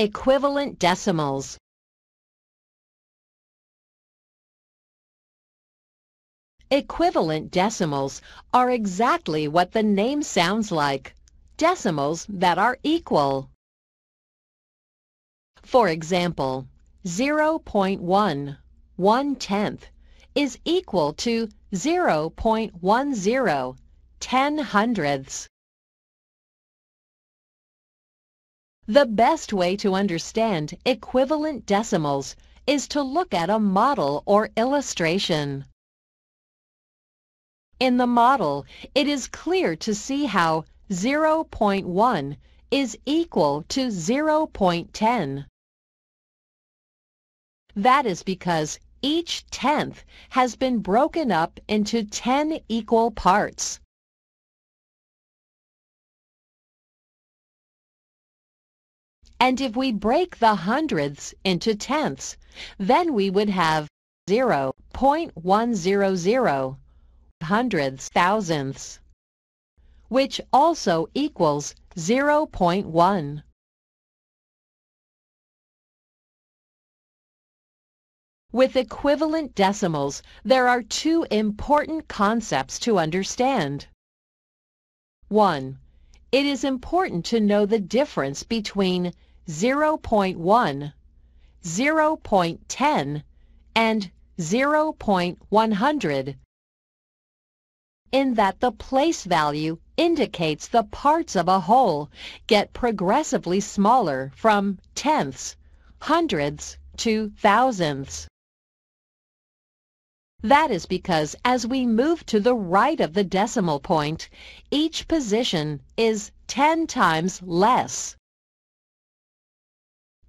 Equivalent decimals. Equivalent decimals are exactly what the name sounds like, decimals that are equal. For example, 0.1, 1/10, is equal to 0.10, 10 hundredths. The best way to understand equivalent decimals is to look at a model or illustration. In the model, it is clear to see how 0.1 is equal to 0.10. That is because each tenth has been broken up into 10 equal parts. And if we break the hundredths into tenths, then we would have 0.100 hundredths thousandths, which also equals 0.1. With equivalent decimals, there are two important concepts to understand. 1. It is important to know the difference between 0.1, 0.10, and 0.100, in that the place value indicates the parts of a whole get progressively smaller from tenths, hundredths, to thousandths. That is because as we move to the right of the decimal point, each position is 10 times less.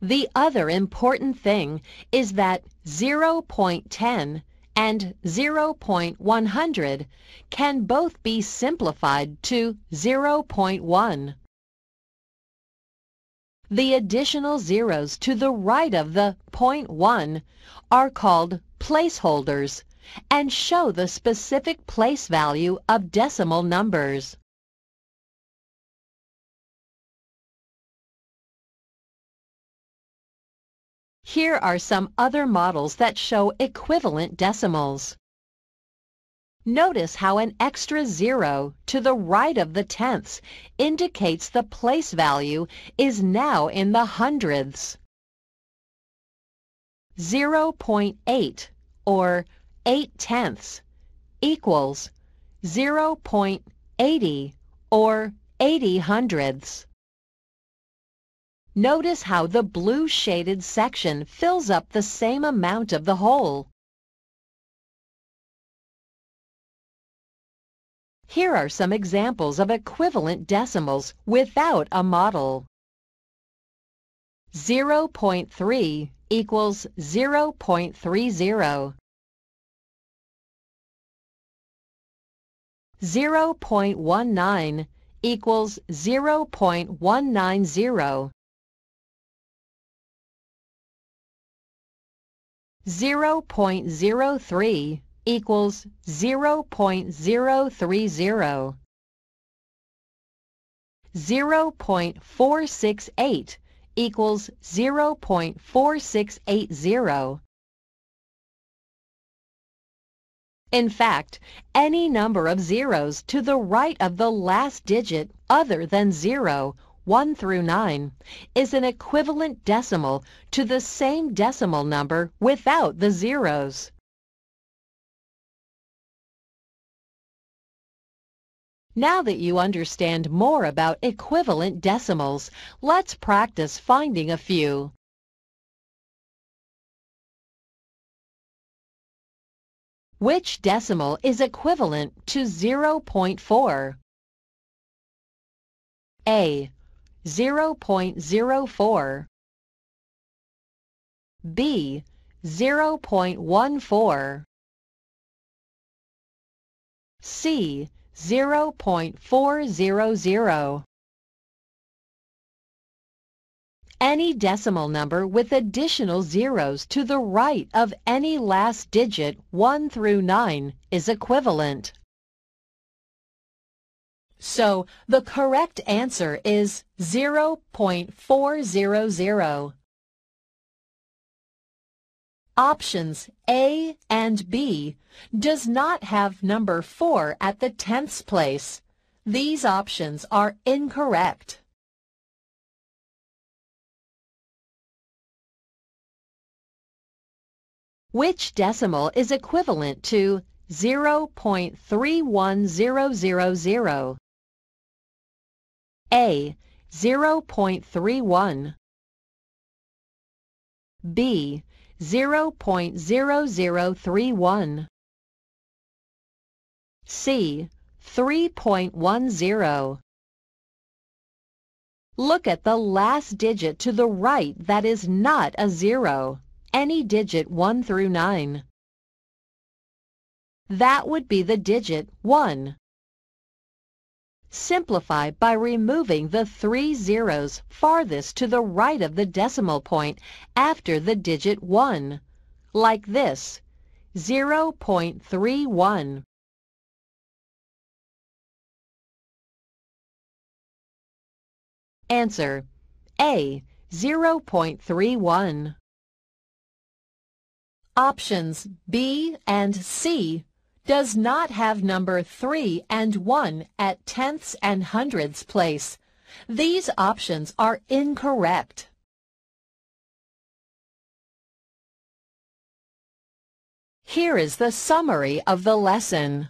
The other important thing is that 0.10 and 0.100 can both be simplified to 0.1. The additional zeros to the right of the 0.1 are called placeholders and show the specific place value of decimal numbers. Here are some other models that show equivalent decimals. Notice how an extra zero to the right of the tenths indicates the place value is now in the hundredths. 0.8, or 8/10, equals 0.80, or 80 hundredths. Notice how the blue shaded section fills up the same amount of the whole. Here are some examples of equivalent decimals without a model. 0.3 equals 0.30. 0.19 equals 0.190. 0.03 equals 0.030. 0.468 equals 0.4680. In fact, any number of zeros to the right of the last digit other than 0, 1 through 9, is an equivalent decimal to the same decimal number without the zeros. Now that you understand more about equivalent decimals, let's practice finding a few. Which decimal is equivalent to 0.4? A. 0.04. B. 0.14. C. 0.400. Any decimal number with additional zeros to the right of any last digit 1 through 9 is equivalent. So the correct answer is 0.400. Options A and B does not have number 4 at the tenths place. These options are incorrect. Which decimal is equivalent to 0.31000? A. 0.31. B. 0.0031. C. 3.10. Look at the last digit to the right that is not a zero. Any digit 1 through 9. That would be the digit 1. Simplify by removing the 3 zeros farthest to the right of the decimal point after the digit 1, like this, 0.31. Answer, A, 0.31. Options B and C does not have number 3 and 1 at tenths and hundredths place. These options are incorrect. Here is the summary of the lesson.